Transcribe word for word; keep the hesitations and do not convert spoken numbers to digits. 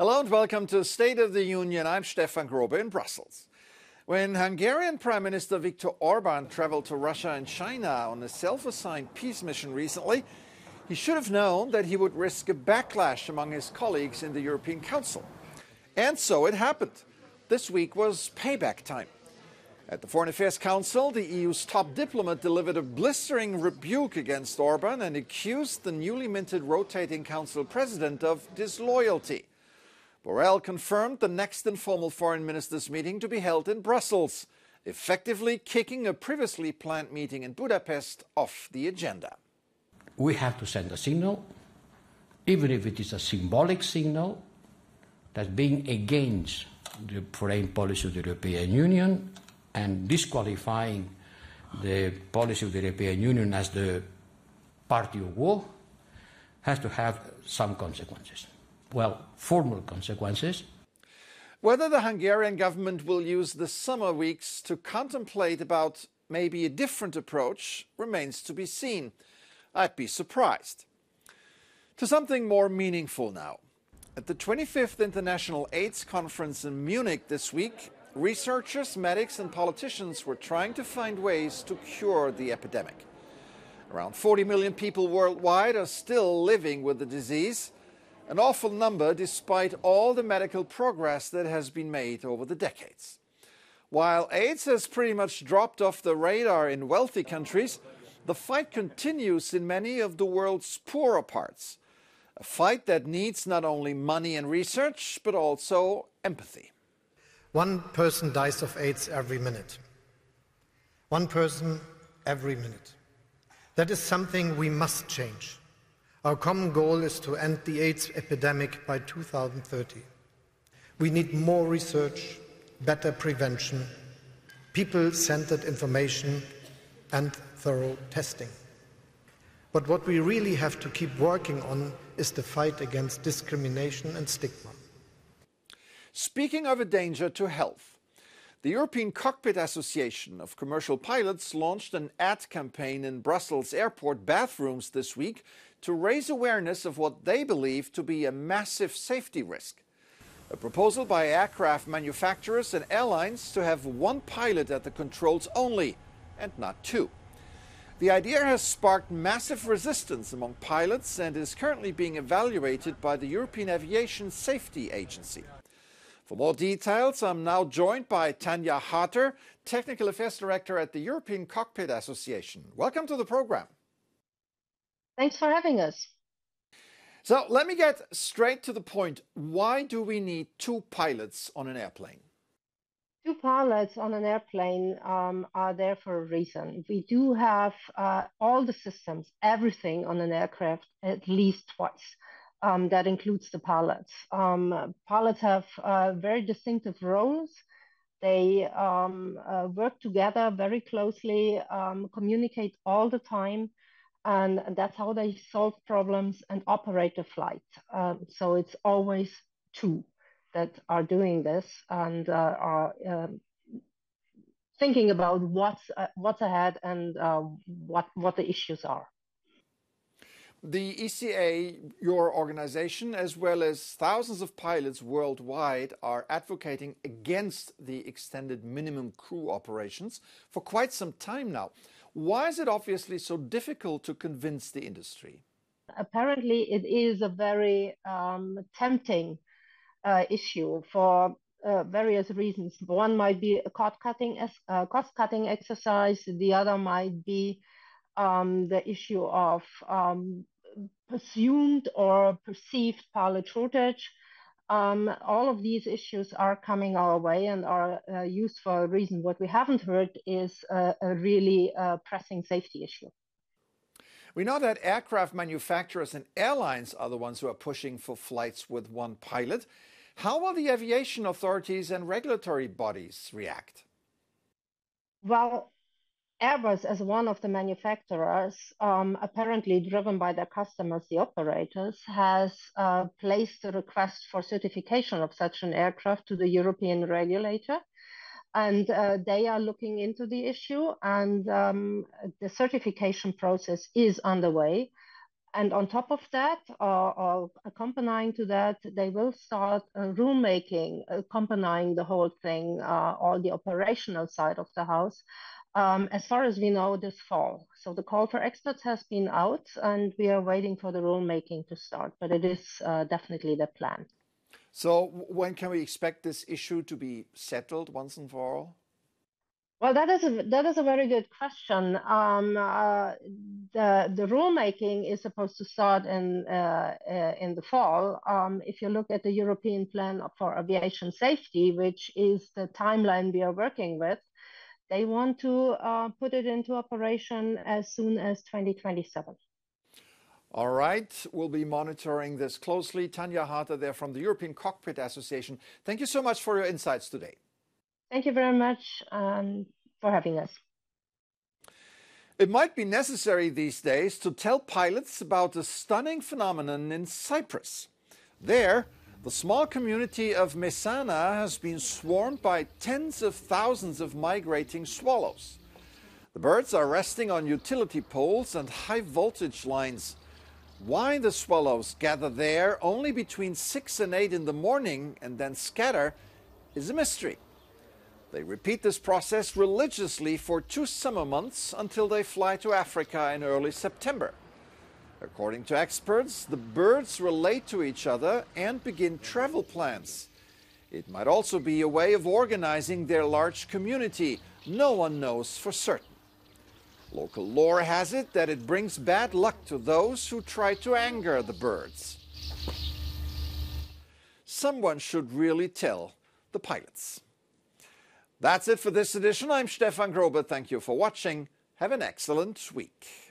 Hello and welcome to State of the Union. I'm Stefan Grobe in Brussels. When Hungarian Prime Minister Viktor Orbán traveled to Russia and China on a self-assigned peace mission recently, he should have known that he would risk a backlash among his colleagues in the European Council. And so it happened. This week was payback time. At the Foreign Affairs Council, the E U's top diplomat delivered a blistering rebuke against Orbán and accused the newly minted rotating Council president of disloyalty. Borrell confirmed the next informal foreign ministers' meeting to be held in Brussels, effectively kicking a previously planned meeting in Budapest off the agenda. We have to send a signal, even if it is a symbolic signal, that being against the foreign policy of the European Union and disqualifying the policy of the European Union as the party of war has to have some consequences. Well, formal consequences. Whether the Hungarian government will use the summer weeks to contemplate about maybe a different approach remains to be seen. I'd be surprised. To something more meaningful now. At the twenty-fifth International AIDS Conference in Munich this week, researchers, medics and politicians were trying to find ways to cure the epidemic. Around forty million people worldwide are still living with the disease. An awful number despite all the medical progress that has been made over the decades. While AIDS has pretty much dropped off the radar in wealthy countries, the fight continues in many of the world's poorer parts. A fight that needs not only money and research, but also empathy. One person dies of AIDS every minute. One person every minute. That is something we must change. Our common goal is to end the AIDS epidemic by two thousand thirty. We need more research, better prevention, people-centered information and thorough testing. But what we really have to keep working on is the fight against discrimination and stigma. Speaking of a danger to health, the European Cockpit Association of Commercial Pilots launched an ad campaign in Brussels airport bathrooms this week to raise awareness of what they believe to be a massive safety risk. A proposal by aircraft manufacturers and airlines to have one pilot at the controls only, and not two. The idea has sparked massive resistance among pilots and is currently being evaluated by the European Aviation Safety Agency. For more details, I'm now joined by Tanja Harter, Technical Affairs Director at the European Cockpit Association. Welcome to the program. Thanks for having us. So let me get straight to the point. Why do we need two pilots on an airplane? Two pilots on an airplane um, are there for a reason. We do have uh, all the systems, everything on an aircraft at least twice. Um, that includes the pilots. Um, pilots have uh, very distinctive roles. They um, uh, work together very closely, um, communicate all the time, and that's how they solve problems and operate the flight. Um, so it's always two that are doing this and uh, are uh, thinking about what's, uh, what's ahead and uh, what, what the issues are. The E C A, your organization, as well as thousands of pilots worldwide are advocating against the extended minimum crew operations for quite some time now. Why is it obviously so difficult to convince the industry? Apparently, it is a very um, tempting uh, issue for uh, various reasons. One might be a cost-cutting uh, cost-cutting exercise. The other might be Um, the issue of um, presumed or perceived pilot shortage. Um, all of these issues are coming our way and are uh, used for a reason. What we haven't heard is uh, a really uh, pressing safety issue. We know that aircraft manufacturers and airlines are the ones who are pushing for flights with one pilot. How will the aviation authorities and regulatory bodies react? Well, Airbus, as one of the manufacturers, um, apparently driven by their customers, the operators, has uh, placed a request for certification of such an aircraft to the European regulator. And uh, they are looking into the issue, and um, the certification process is underway. And on top of that, or, or accompanying to that, they will start uh, rulemaking, accompanying the whole thing, uh, or the operational side of the house, um, as far as we know, this fall. So the call for experts has been out, and we are waiting for the rulemaking to start, but it is uh, definitely the plan. So when can we expect this issue to be settled once and for all? Well, that is a, that is a very good question. Um, uh, the the rulemaking is supposed to start in uh, uh, in the fall. Um, if you look at the European plan for aviation safety, which is the timeline we are working with, they want to uh, put it into operation as soon as twenty twenty-seven. All right, we'll be monitoring this closely. Tanja Harter there from the European Cockpit Association. Thank you so much for your insights today. Thank you very much um, for having us. It might be necessary these days to tell pilots about a stunning phenomenon in Cyprus. There, the small community of Messana has been swarmed by tens of thousands of migrating swallows. The birds are resting on utility poles and high voltage lines. Why the swallows gather there only between six and eight in the morning and then scatter is a mystery. They repeat this process religiously for two summer months until they fly to Africa in early September. According to experts, the birds relate to each other and begin travel plans. It might also be a way of organizing their large community. No one knows for certain. Local lore has it that it brings bad luck to those who try to anger the birds. Someone should really tell the pilots. That's it for this edition. I'm Stefan Grobe. Thank you for watching. Have an excellent week.